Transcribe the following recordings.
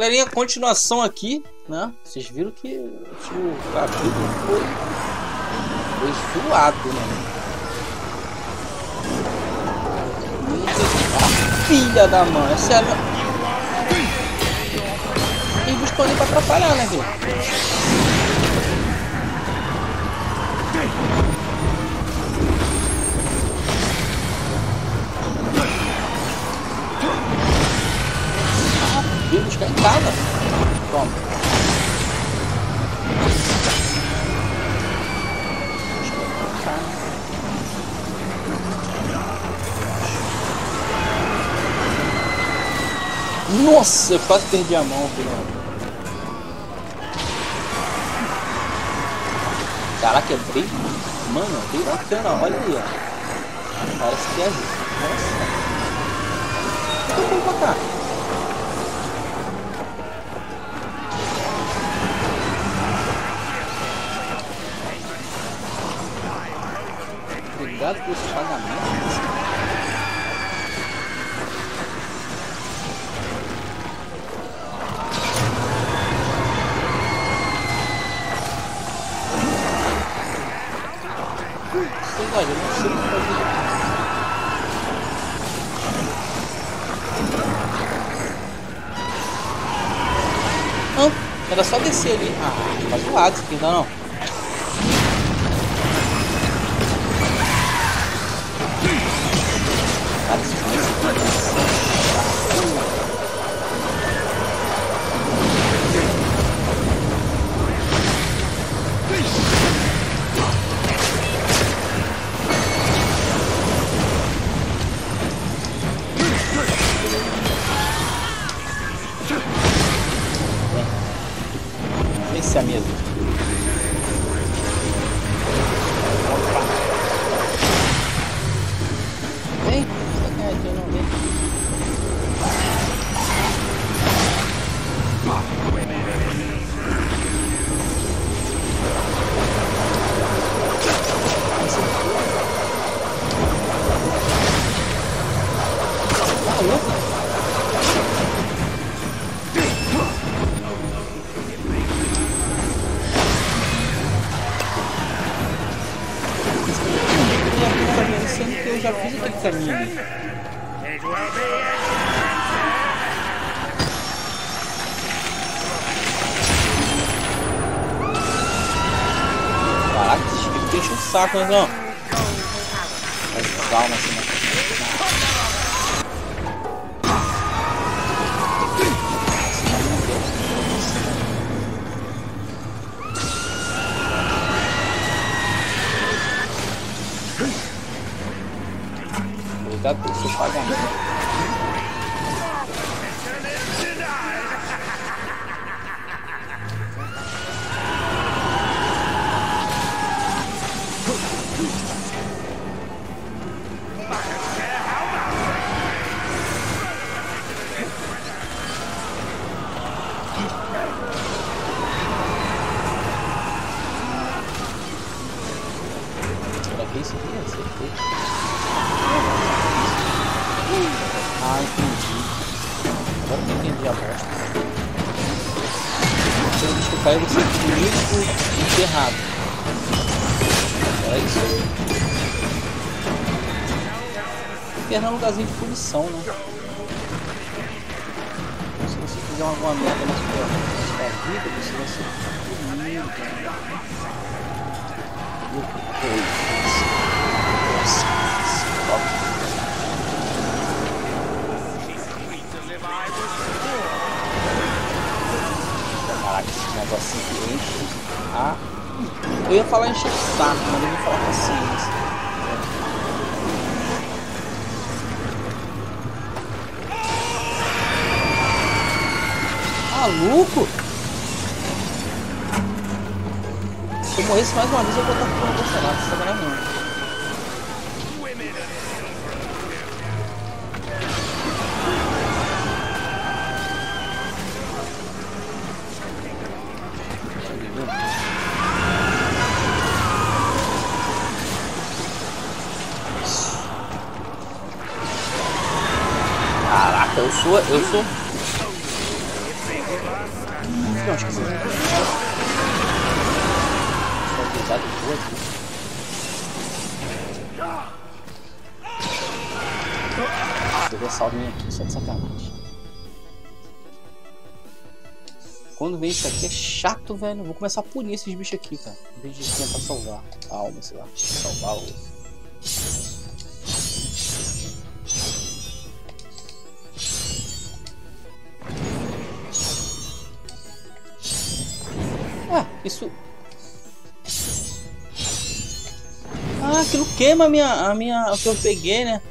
Galerinha, continuação aqui, né? Vocês viram que o capítulo foi zoado, né? Filha da mãe, é sério. Tem bicho ali pra atrapalhar, né, velho? Buscar em casa. Toma. Nossa, eu quase perdi a mão, filho. Caraca, é bem... Mano, é bem bacana, olha aí, ó. Parece que é justo. Nossa. Então vamos pra cá. Cuidado com esse pagamento. Sei lá, eu não sei o que fazer. Era só descer ali. Ah, tá zoado isso aqui, não dá não. Saco, mas não. Mas calma, assim, né? Cuidado com esse pagamento. De punição, né? Se você fizer alguma merda na sua vida, você vai ser punido. Caraca, esse negócio aqui enche a... Eu ia falar encher o saco, mas eu ia falar paciência. Maluco? Se eu morresse mais uma vez, eu vou botar tudo no Bolsonaro, você sabe não. Caraca, eu sou... Não, acho que sim. Pode usar depois aqui. Deve salvar aqui, só de sacanagem. Quando vem isso aqui é chato, velho. Vou começar a punir esses bichos aqui, cara. Em vez de tentar salvar a alma, sei lá. Salvar o. Ah, isso. Ah, aquilo queima a minha. O que eu peguei, né?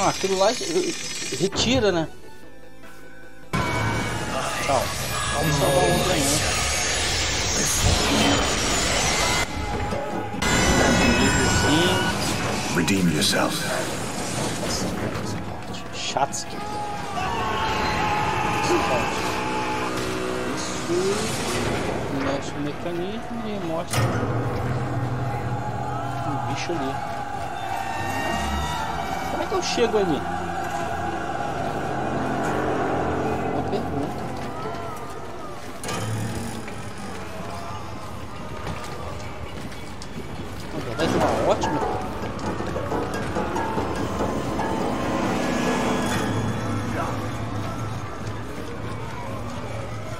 Ah, aquilo lá retira, né? Calma, vamos salvar o outro ainda. Redeem yourself. Chato isso aqui. Isso mexe o mecanismo e mostra um bicho ali. Como é que eu chego ali? Uma pergunta. Na verdade, uma ótima.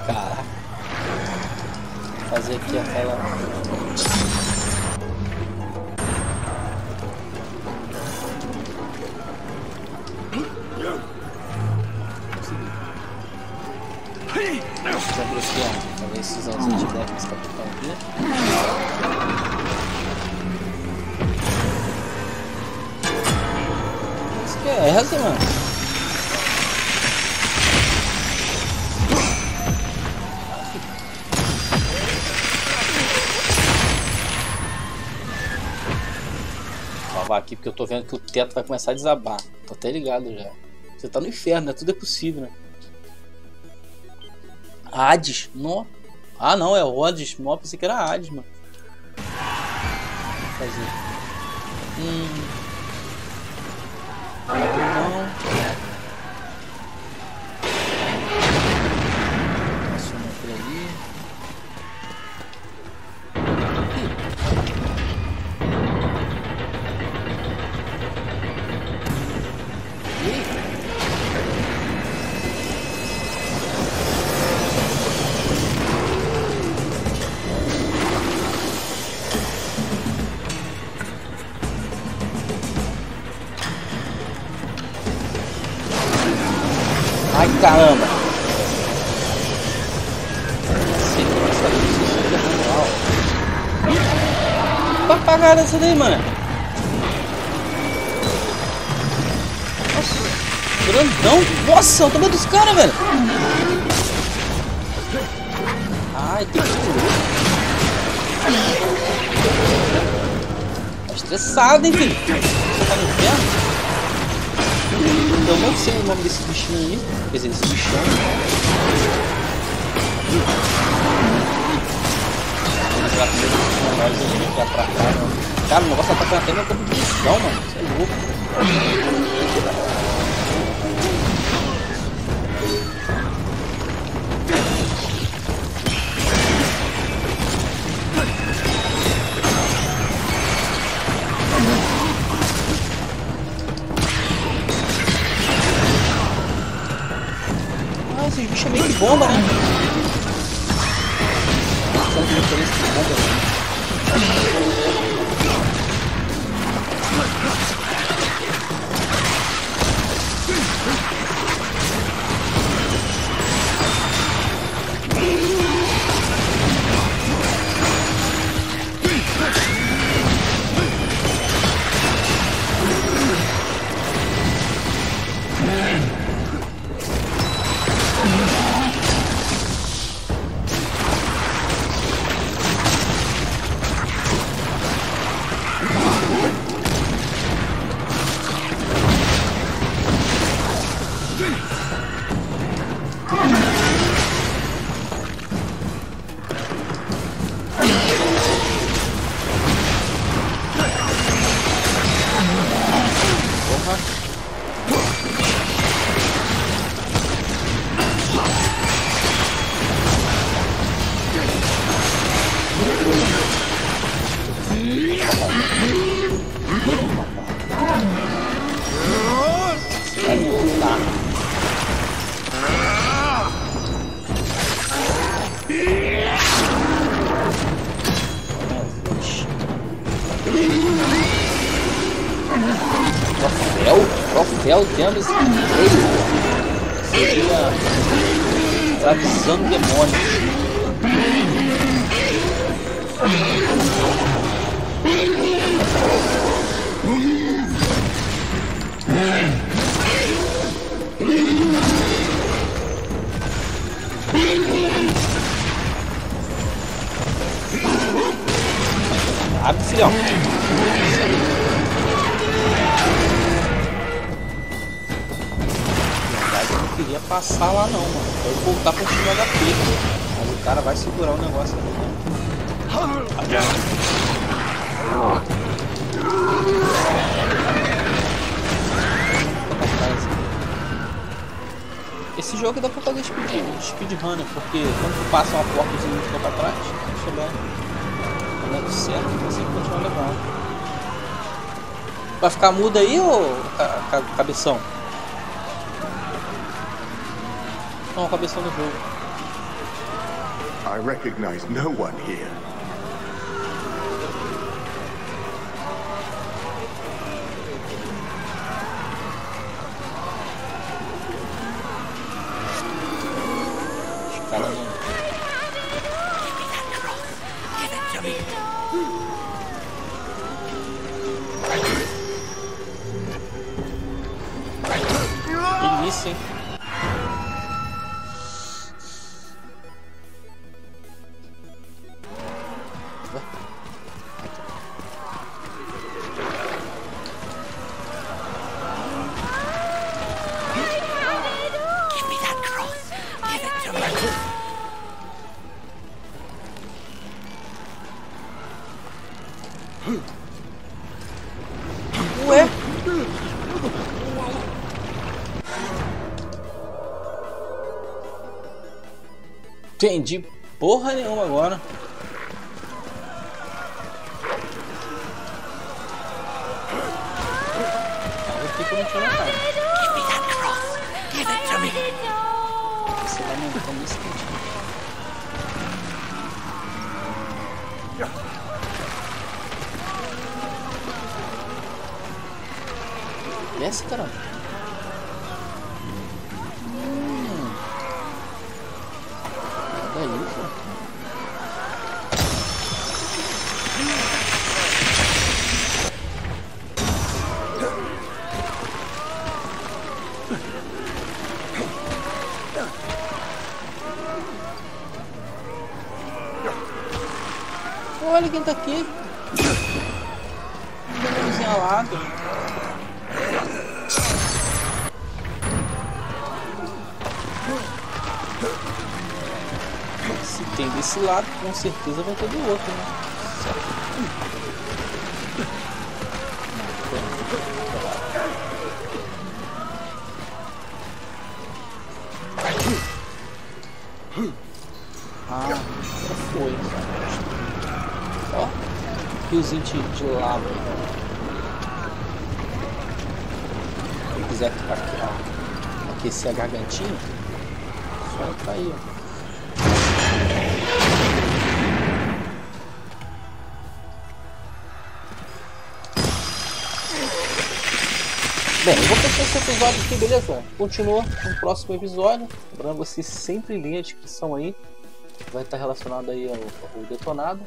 Caraca. Vou fazer aqui aquela. Talvez esses usar os antidex pra ficar aqui. Isso que é essa, mano. Vou salvar aqui porque eu tô vendo que o teto vai começar a desabar. Tô até ligado já. Você tá no inferno, né? Tudo é possível, né? Hades? Não. Ah não, é Hades. Mó, pensei que era Hades, mano. Fazer. Não. Passou uma por ali. Caramba! Sei que vai sair disso, isso é normal. Que cagada essa daí, mano! Nossa, grandão! Nossa, o tamanho dos caras, velho! Ai, tem que pular! Tá estressado, hein, filho? Você tá no inferno? Eu não sei o nome desse bichinho aí, quer dizer, desse bichão. Cara, o negócio tá atacando até meu corpo de bichão, mano. Isso é louco. Esses bichos é meio que bomba, né? Será que diferença de bomba? Troféu de ambos seria avisando demônios. Abre, filhão. Eu não queria passar lá não, mano. Eu vou voltar por cima da pista. Mas o cara vai segurar o negócio ali, né? Esse jogo dá pra fazer speedrunner, porque quando tu passa uma porta e não fica pra trás, deixa eu olhando certo, não sei continuar levando. Vai ficar mudo aí, ô cabeção? I recognize no one here. Entendi porra nenhuma agora. Desce, caramba. Olha quem tá aqui. Gelado. Se tem desse lado, com certeza vai ter do outro, né? Ah, foi. Ó, riozinho de lava. Quem quiser aquecer a gargantinha, só entrar aí, ó. Bem, eu vou fechar esse episódio aqui, beleza? Continua no próximo episódio. Lembrando, vocês sempre ler a descrição aí. Vai estar relacionado aí ao detonado.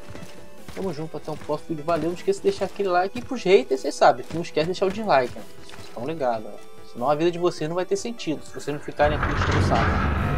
Tamo junto, até o próximo vídeo. Valeu, não esqueça de deixar aquele like. E pros haters, vocês sabem, não esquece de deixar o dislike, né? Vocês estão ligados, né? Senão a vida de vocês não vai ter sentido, se vocês não ficarem aqui no saco.